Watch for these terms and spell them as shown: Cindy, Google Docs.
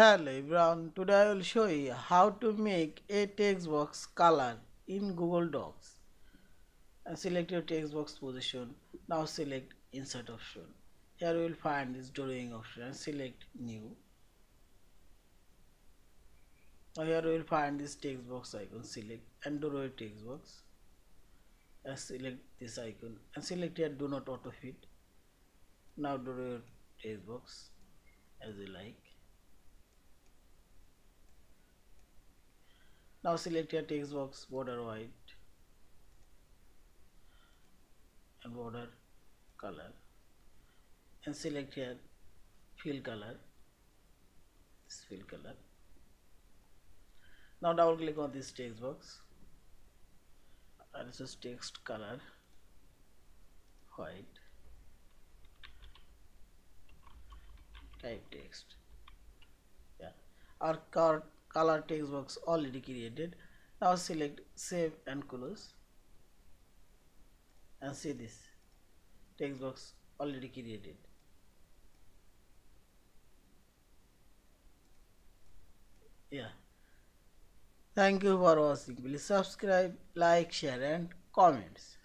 Hello everyone, today I will show you how to make a text box color in Google Docs. Select your text box position. Now select insert option. Here you will find this drawing option and select new. Now here you will find this text box icon. Select and draw a text box. And select this icon and select here do not auto fit. Now draw your text box as you like. Now select your text box, border white and border color, and select here fill color, this fill color. Now double click on this text box and this is text color white, type text. Our color text box already created. Now select save and close and see this text box already created. Thank you for watching. Please subscribe, like, share and comments.